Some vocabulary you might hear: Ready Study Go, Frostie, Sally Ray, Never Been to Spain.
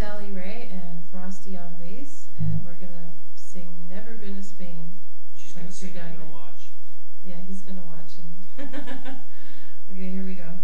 Sally Ray and Frosty on bass, and we're gonna sing "Never Been to Spain." She's gonna sing. I'm gonna watch. Yeah, he's gonna watch. And okay, here we go.